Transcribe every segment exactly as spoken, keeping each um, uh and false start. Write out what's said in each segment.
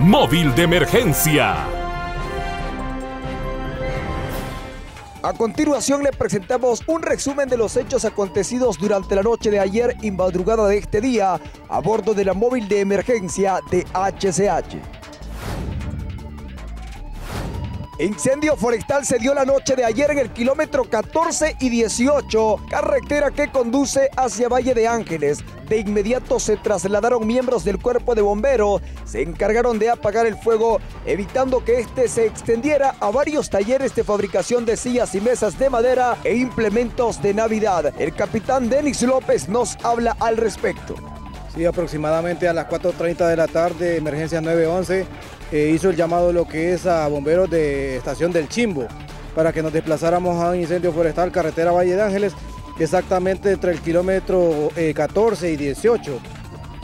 móvil de emergencia. A continuación le presentamos un resumen de los hechos acontecidos durante la noche de ayer y madrugada de este día a bordo de la móvil de emergencia de H C H. Incendio forestal se dio la noche de ayer en el kilómetro catorce y dieciocho, carretera que conduce hacia Valle de Ángeles. De inmediato se trasladaron miembros del cuerpo de bomberos, se encargaron de apagar el fuego, evitando que este se extendiera a varios talleres de fabricación de sillas y mesas de madera e implementos de Navidad. El capitán Denis López nos habla al respecto. Sí, aproximadamente a las cuatro treinta de la tarde, emergencia nueve once, eh, hizo el llamado lo que es a bomberos de estación del Chimbo, para que nos desplazáramos a un incendio forestal, carretera Valle de Ángeles, exactamente entre el kilómetro eh, catorce y dieciocho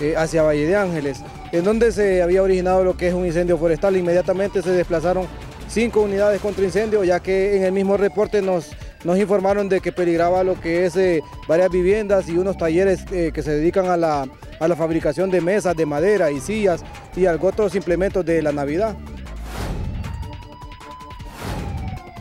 eh, hacia Valle de Ángeles, en donde se había originado lo que es un incendio forestal. Inmediatamente se desplazaron cinco unidades contra incendio, ya que en el mismo reporte nos, nos informaron de que peligraba lo que es eh, varias viviendas y unos talleres eh, que se dedican a la, a la fabricación de mesas de madera y sillas y algunos otros implementos de la Navidad.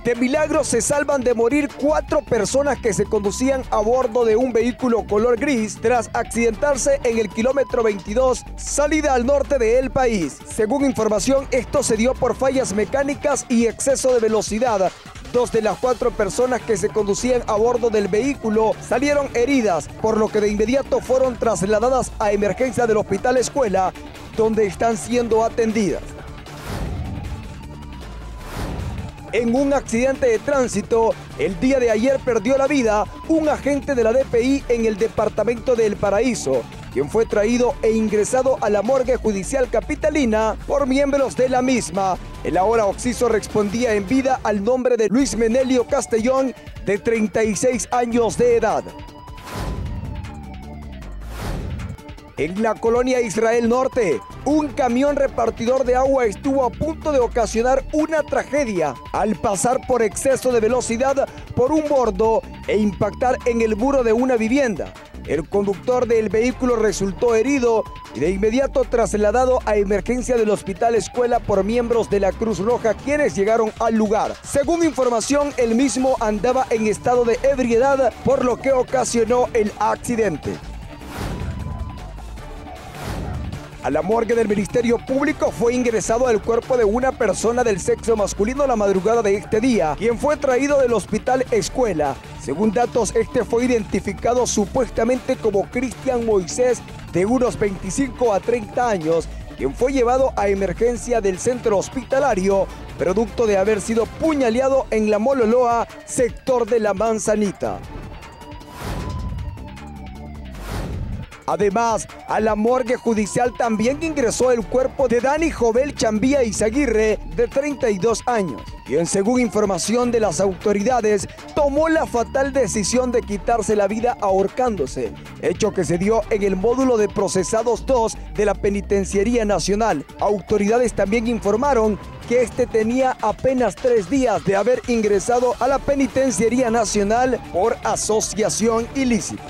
De milagro se salvan de morir cuatro personas que se conducían a bordo de un vehículo color gris tras accidentarse en el kilómetro veintidós, salida al norte del país. Según información, esto se dio por fallas mecánicas y exceso de velocidad. Dos de las cuatro personas que se conducían a bordo del vehículo salieron heridas, por lo que de inmediato fueron trasladadas a emergencia del Hospital Escuela, donde están siendo atendidas. En un accidente de tránsito, el día de ayer perdió la vida un agente de la D P I en el departamento del Paraíso, quien fue traído e ingresado a la morgue judicial capitalina por miembros de la misma. El ahora occiso respondía en vida al nombre de Luis Menelio Castellón, de treinta y seis años de edad. En la colonia Israel Norte, un camión repartidor de agua estuvo a punto de ocasionar una tragedia al pasar por exceso de velocidad por un bordo e impactar en el muro de una vivienda. El conductor del vehículo resultó herido y de inmediato trasladado a emergencia del Hospital Escuela por miembros de la Cruz Roja, quienes llegaron al lugar. Según información, el mismo andaba en estado de ebriedad, por lo que ocasionó el accidente. A la morgue del Ministerio Público fue ingresado el cuerpo de una persona del sexo masculino la madrugada de este día, quien fue traído del Hospital Escuela. Según datos, este fue identificado supuestamente como Cristian Moisés, de unos veinticinco a treinta años, quien fue llevado a emergencia del centro hospitalario, producto de haber sido puñaleado en la Mololoa, sector de La Manzanita. Además, a la morgue judicial también ingresó el cuerpo de Dani Jovel Chambía y Izaguirre, de treinta y dos años, quien, según información de las autoridades, tomó la fatal decisión de quitarse la vida ahorcándose, hecho que se dio en el módulo de procesados dos de la Penitenciaría Nacional. Autoridades también informaron que este tenía apenas tres días de haber ingresado a la Penitenciaría Nacional por asociación ilícita.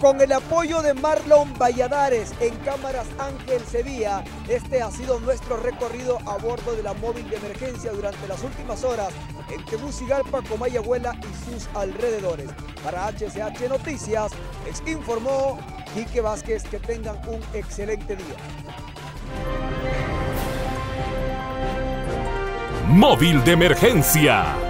Con el apoyo de Marlon Valladares, en cámaras Ángel Sevilla, este ha sido nuestro recorrido a bordo de la móvil de emergencia durante las últimas horas en Tegucigalpa, Comayagüela y sus alrededores. Para H C H Noticias, les informó Quique Vázquez. Que tengan un excelente día. Móvil de emergencia.